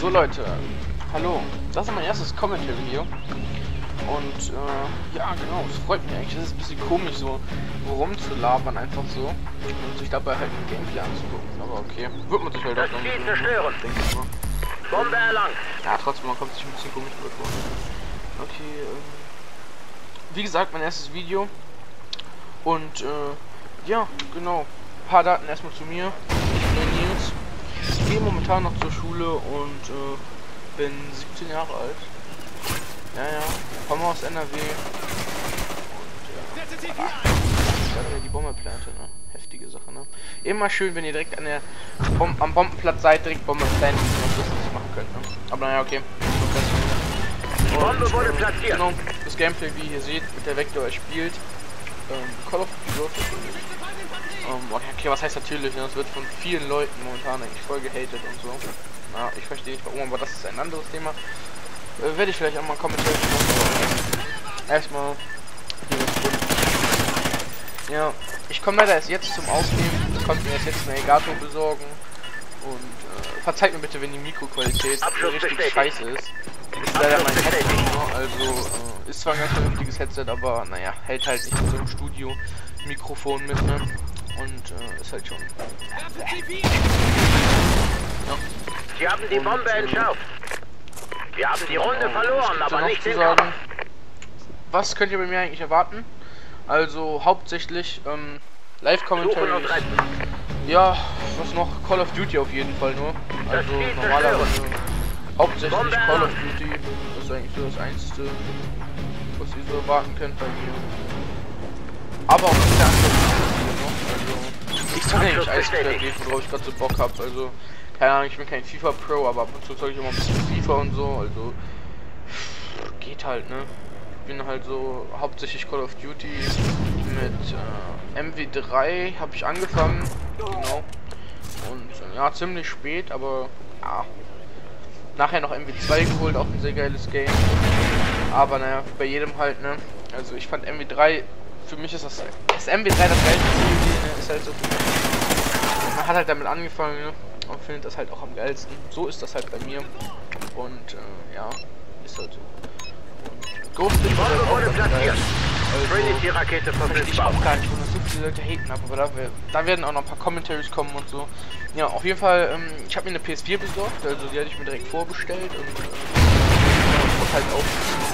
So Leute, hallo, das ist mein erstes Commentary-Video und ja genau, es freut mich eigentlich, es ist ein bisschen komisch so rumzulabern einfach so und sich dabei halt ein Gameplay anzugucken, aber okay, wird man sich halt auch noch Bombe erlangt. Ja, trotzdem, man kommt sich ein bisschen komisch vor. Okay, wie gesagt, mein erstes Video und ja, genau, ein paar Daten erstmal zu mir. Ich gehe momentan noch zur Schule und bin 17 Jahre alt. Ja, komme aus NRW. Und ja, da wieder die Bombenplante, ne? Heftige Sache, ne? Immer schön, wenn ihr direkt an der am Bombenplatz seid, direkt Bombenplanten, damit ihr das nicht machen könnt, ne? Aber naja, okay. Die Bombe wurde platziert. Genau, das Gameplay, wie ihr seht, mit der Vektor spielt. Call of Duty. Okay, was heißt natürlich, ne? Das wird von vielen Leuten momentan eigentlich voll gehatet und so. Na, ich verstehe nicht warum, aber das ist ein anderes Thema. Werde ich vielleicht auch mal einen Kommentar machen. Erstmal hier. Ja, ich komme leider erst jetzt zum Aufnehmen. Ich konnte mir erst jetzt eine Elgato besorgen. Und verzeiht mir bitte, wenn die Mikroqualität richtig scheiße ist. Ist leider mein Headset, also ist zwar ein ganz vernünftiges Headset, aber naja, hält halt nicht in so einem Studio-Mikrofon mit, ne? Und ist halt schon. Ja. Sie haben die Bombe entschärft. Wir haben die Runde verloren, aber nicht den Kampf. Was könnt ihr bei mir eigentlich erwarten? Also hauptsächlich Live-Commentary. Ja, was noch? Call of Duty auf jeden Fall nur. Also normalerweise hauptsächlich Bombe Call of Duty. Das ist eigentlich so das Einzige, was ihr so erwarten könnt bei mir. Aber auch nicht der andere. Ich kann eigentlich Eisbär geben, worauf ich gerade so Bock habe. Also, keine Ahnung, ich bin kein FIFA Pro, aber ab und zu zeige ich immer ein bisschen FIFA und so. Also, geht halt, ne? Ich bin halt so hauptsächlich Call of Duty mit MW3 habe ich angefangen. Genau. Und ja, ziemlich spät, aber ja. Nachher noch MW2 geholt, auch ein sehr geiles Game. Aber naja, bei jedem halt, ne? Also, ich fand MW3. Für mich ist das MW3 das geilste Spiel, ne? Ist halt so. Man hat halt damit angefangen, ne? Und findet das halt auch am geilsten. So ist das halt bei mir. Und ja, ist halt so. Und Ghost ist halt auch ganz geil. Also, verstehe ich auch gar nicht, wo das so viele Leute haten haben, aber da werden auch noch ein paar Commentaries kommen und so. Ja, auf jeden Fall, ich habe mir eine PS4 besorgt, also die hatte ich mir direkt vorbestellt und halt auch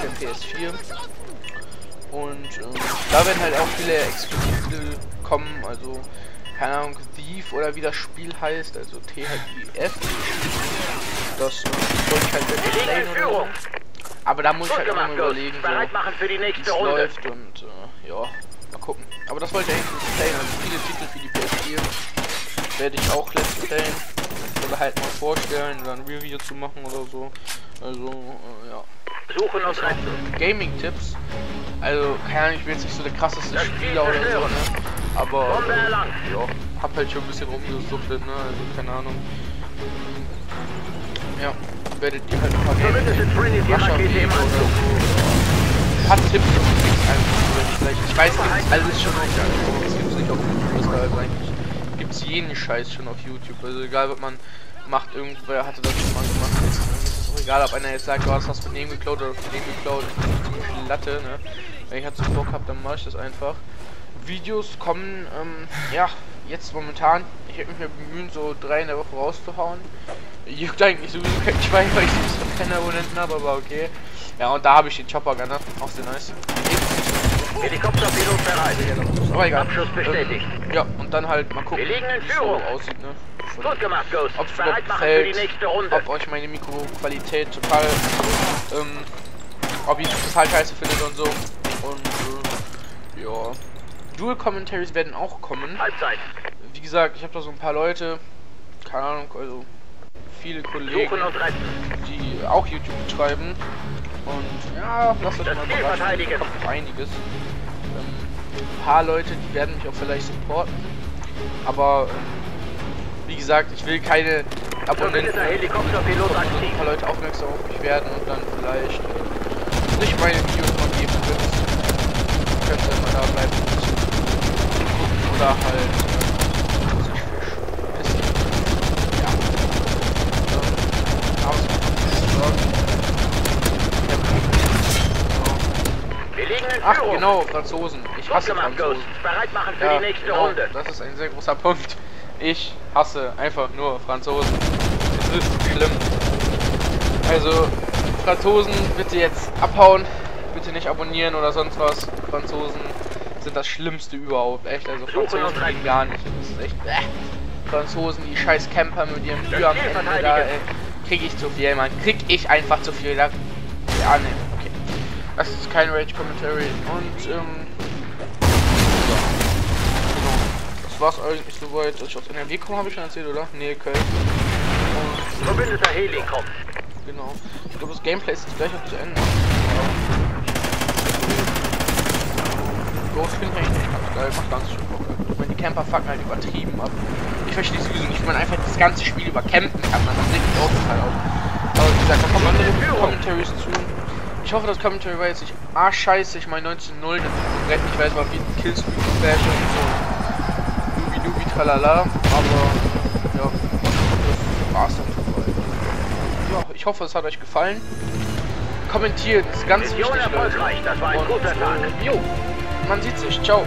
der PS4. Und da werden halt auch viele Exklusive kommen, also keine Ahnung, Thief oder wie das Spiel heißt, also THGF. Das wollte ich halt nicht sehen oder so. Aber da muss ich halt immer überlegen, wie es läuft und ja, mal gucken. Aber das wollte ich eigentlich nicht sehen, also viele Titel für die PS4 werde ich auch let's playen oder halt mal vorstellen oder ein Review zu machen oder so. Also ja. Suchen aus Gaming-Tipps. Also, keine Ahnung, ich bin jetzt nicht so der krasseste Spieler oder so, ne? Aber, ja, hab halt schon ein bisschen rumgesuchtet, ne? Also, keine Ahnung. Ja, werdet ihr halt ein paar Games oder so. Ein paar Tipps einfach, vielleicht. Ich weiß, gibt's alles schon auf YouTube. Das gibt's nicht auf YouTube, also eigentlich gibt's jeden Scheiß schon auf YouTube. Also, egal, was man macht, irgendwer hatte das schon mal gemacht. Ist auch egal, ob einer jetzt sagt, du hast was von dem geklaut oder von dem geklaut. Latte, ne? Wenn ich halt so Bock habe, dann mache ich das einfach. Videos kommen, ja, jetzt momentan. Ich werde mich mal bemühen, so 3 in der Woche rauszuhauen. Juckt eigentlich sowieso kein Schwein, weil ich sowieso keine Abonnenten habe, aber okay. Ja, und da habe ich den Chopper Gunner, auch sehr nice. Helikopterpilot bereit. Aber egal. Abschuss bestätigt. Ja, und dann halt mal gucken, wie es so aussieht, ne? Gut gemacht, Ghost. Ob es überhaupt gefällt, ob euch meine Mikroqualität total, ob ich das total scheiße finde und so. Und ja. Dual-Commentaries werden auch kommen. Halbzeit. Wie gesagt, ich habe da so ein paar Leute, keine Ahnung, also viele Kollegen, die auch YouTube betreiben. Und ja, lasst euch mal überraschen, da kommt einiges. Ein paar Leute, die werden mich auch vielleicht supporten. Aber wie gesagt, ich will keine Abonnenten. Ein paar Leute aufmerksam auf mich werden und dann vielleicht nicht meine Videos von jedem könnt. Könnt ihr mal da bleiben gucken oder halt sich fisch. Ja. Ach genau, Franzosen. Ich hasse Franzosen. Bereit machen für die nächste Runde. Das ist ein sehr großer Punkt. Ich hasse einfach nur Franzosen. Es ist schlimm. Also Franzosen, bitte jetzt abhauen. Bitte nicht abonnieren oder sonst was. Franzosen sind das Schlimmste überhaupt. Echt, also Franzosen liegen gar nicht. Das ist echt. Franzosen, die scheiß Camper mit ihrem Tür am Ende da, ey. Krieg ich zu viel, Mann. Krieg ich einfach zu viel. Da, ja, ne. Okay. Das ist kein Rage-Commentary. Und, so. Das war's eigentlich soweit. Ich aus NRW komme, habe ich schon erzählt, oder? Nee, Köln. Verbündeter Heli kommt. Genau. Ich glaube, das Gameplay ist jetzt gleich auch zu Ende. Ghost finde ich eigentlich ganz geil, macht ganz schön Bock. Ich meine, die Camper fucken halt übertrieben ab. Ich verstehe es sowieso nicht, wie man einfach das ganze Spiel übercampen kann. Man sieht die Ausfall aus. Aber wie gesagt, da kommen andere Commentaries zu. Ich hoffe, das Commentary war jetzt nicht scheiße. Ich meine 19-0, ich weiß mal, wie ein Killspeed Flash und so. Dubi tralala. Aber ja, das war's dann vorbei. Ja, ich hoffe, es hat euch gefallen. Kommentiert, das ist ganz wichtig, Leute. Und, jo, man sieht sich. Ciao.